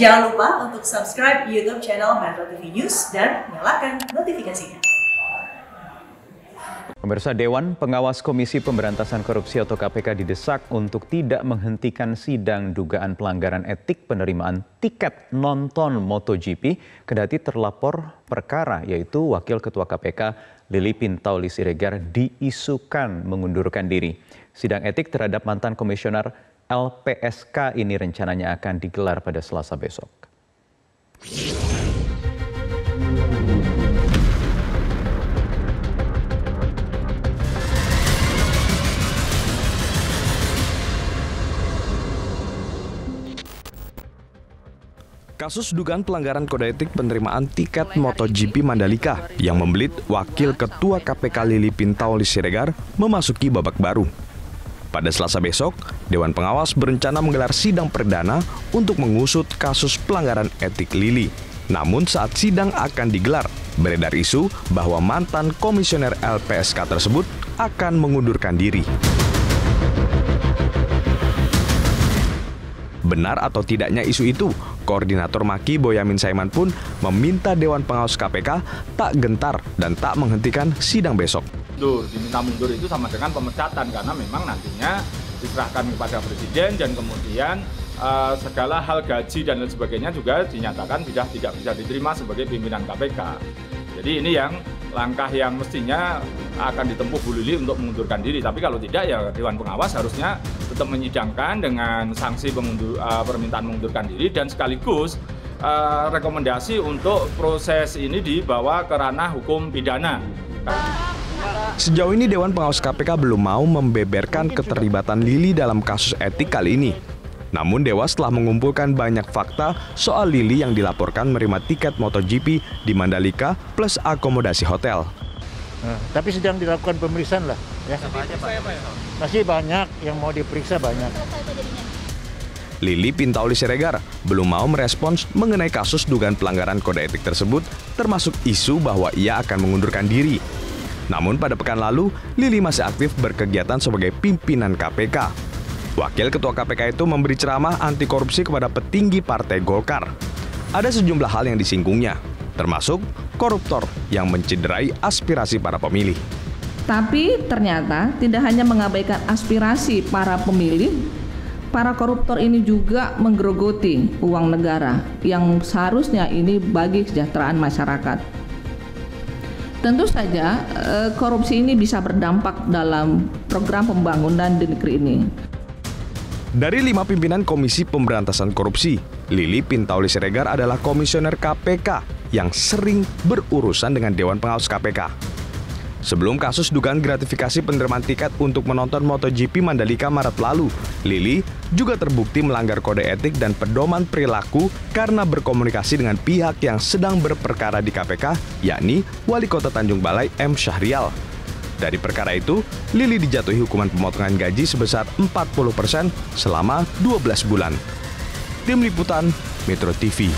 Jangan lupa untuk subscribe YouTube channel Metro TV News dan nyalakan notifikasinya. Pemirsa, Dewan Pengawas Komisi Pemberantasan Korupsi atau KPK didesak untuk tidak menghentikan sidang dugaan pelanggaran etik penerimaan tiket nonton MotoGP kendati terlapor perkara, yaitu Wakil Ketua KPK Lili Pintauli Siregar diisukan mengundurkan diri. Sidang etik terhadap mantan komisioner LPSK ini rencananya akan digelar pada Selasa besok. Kasus dugaan pelanggaran kode etik penerimaan tiket MotoGP Mandalika yang membelit Wakil Ketua KPK Lili Pintauli Siregar memasuki babak baru. Pada Selasa besok, Dewan Pengawas berencana menggelar sidang perdana untuk mengusut kasus pelanggaran etik Lili. Namun saat sidang akan digelar, beredar isu bahwa mantan komisioner LPSK tersebut akan mengundurkan diri. Benar atau tidaknya isu itu, Koordinator Maki Boyamin Saiman pun meminta Dewan Pengawas KPK tak gentar dan tak menghentikan sidang besok. Diminta mundur itu sama dengan pemecatan karena memang nantinya diserahkan kepada Presiden dan kemudian segala hal gaji dan lain sebagainya juga dinyatakan tidak bisa diterima sebagai pimpinan KPK. Jadi ini yang langkah yang mestinya akan ditempuh Bu Lili untuk mengundurkan diri. Tapi kalau tidak ya Dewan Pengawas harusnya tetap menyidangkan dengan sanksi permintaan mengundurkan diri dan sekaligus rekomendasi untuk proses ini dibawa ke ranah hukum pidana. Sejauh ini Dewan Pengawas KPK belum mau membeberkan keterlibatan Lili dalam kasus etik kali ini. Namun Dewas telah mengumpulkan banyak fakta soal Lili yang dilaporkan menerima tiket MotoGP di Mandalika plus akomodasi hotel. Tapi sedang dilakukan pemeriksaan lah. Ya. Masih banyak yang mau diperiksa banyak. Lili Pintauli Siregar belum mau merespons mengenai kasus dugaan pelanggaran kode etik tersebut, termasuk isu bahwa ia akan mengundurkan diri. Namun pada pekan lalu, Lili masih aktif berkegiatan sebagai pimpinan KPK. Wakil Ketua KPK itu memberi ceramah anti korupsi kepada petinggi Partai Golkar. Ada sejumlah hal yang disinggungnya, termasuk koruptor yang mencederai aspirasi para pemilih. Tapi ternyata tidak hanya mengabaikan aspirasi para pemilih, para koruptor ini juga menggerogoti uang negara yang seharusnya ini bagi kesejahteraan masyarakat. Tentu saja korupsi ini bisa berdampak dalam program pembangunan di negeri ini. Dari 5 pimpinan Komisi Pemberantasan Korupsi, Lili Pintauli Siregar adalah komisioner KPK yang sering berurusan dengan Dewan Pengawas KPK. Sebelum kasus dugaan gratifikasi penerimaan tiket untuk menonton MotoGP Mandalika Maret lalu, Lili juga terbukti melanggar kode etik dan pedoman perilaku karena berkomunikasi dengan pihak yang sedang berperkara di KPK, yakni Wali Kota Tanjung Balai M. Syahrial. Dari perkara itu, Lili dijatuhi hukuman pemotongan gaji sebesar 40% selama 12 bulan. Tim Liputan, Metro TV.